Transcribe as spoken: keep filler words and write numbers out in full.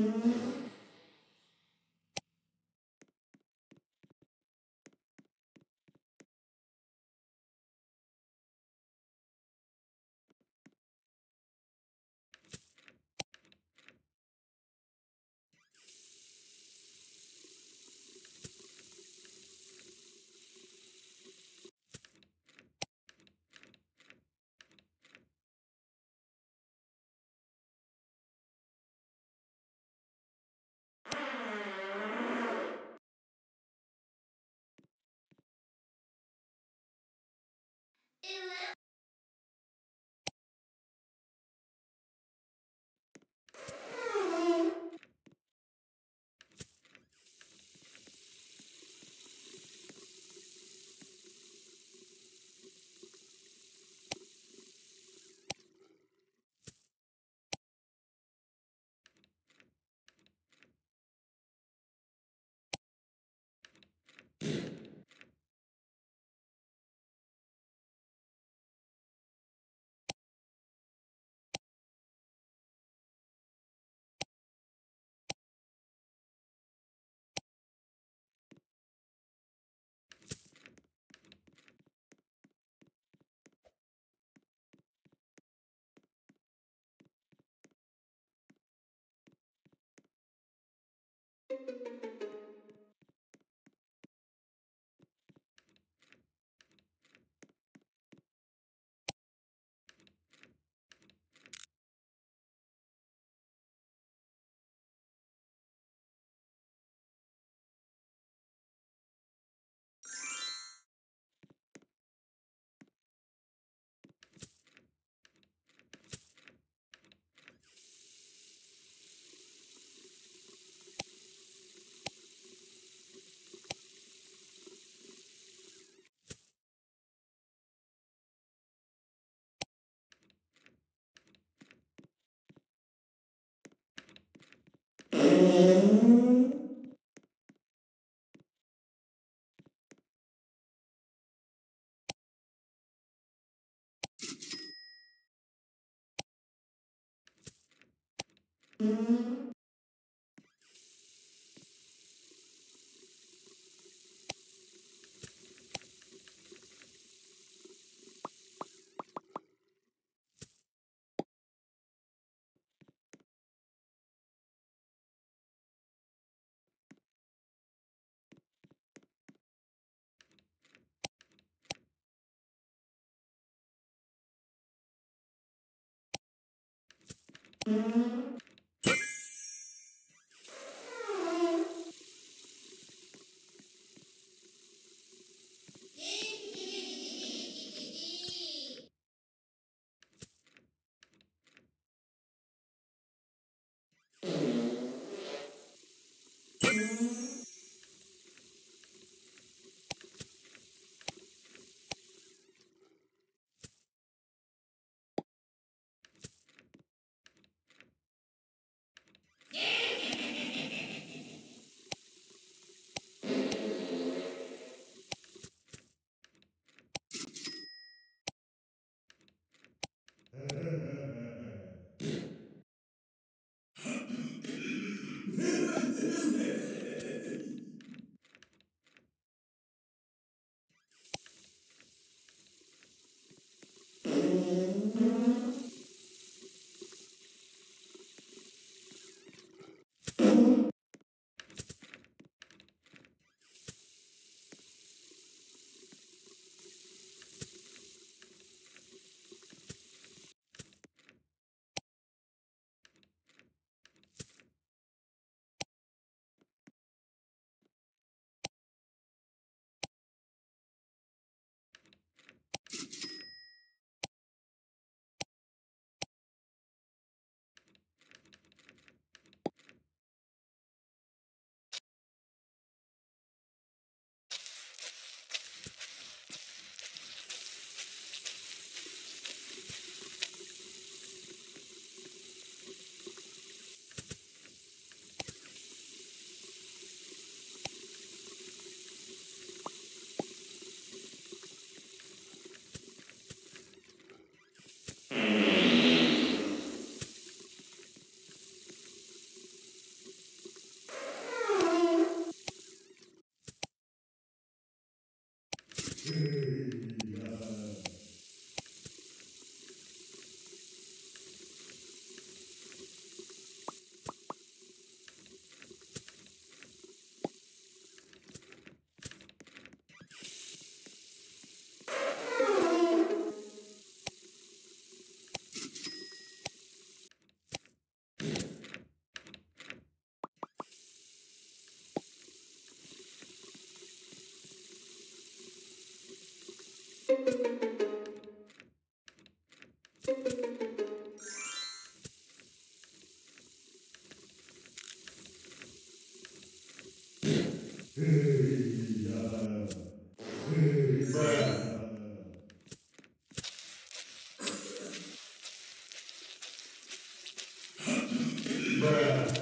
Mm-hmm. Mm-hmm. This Bruh.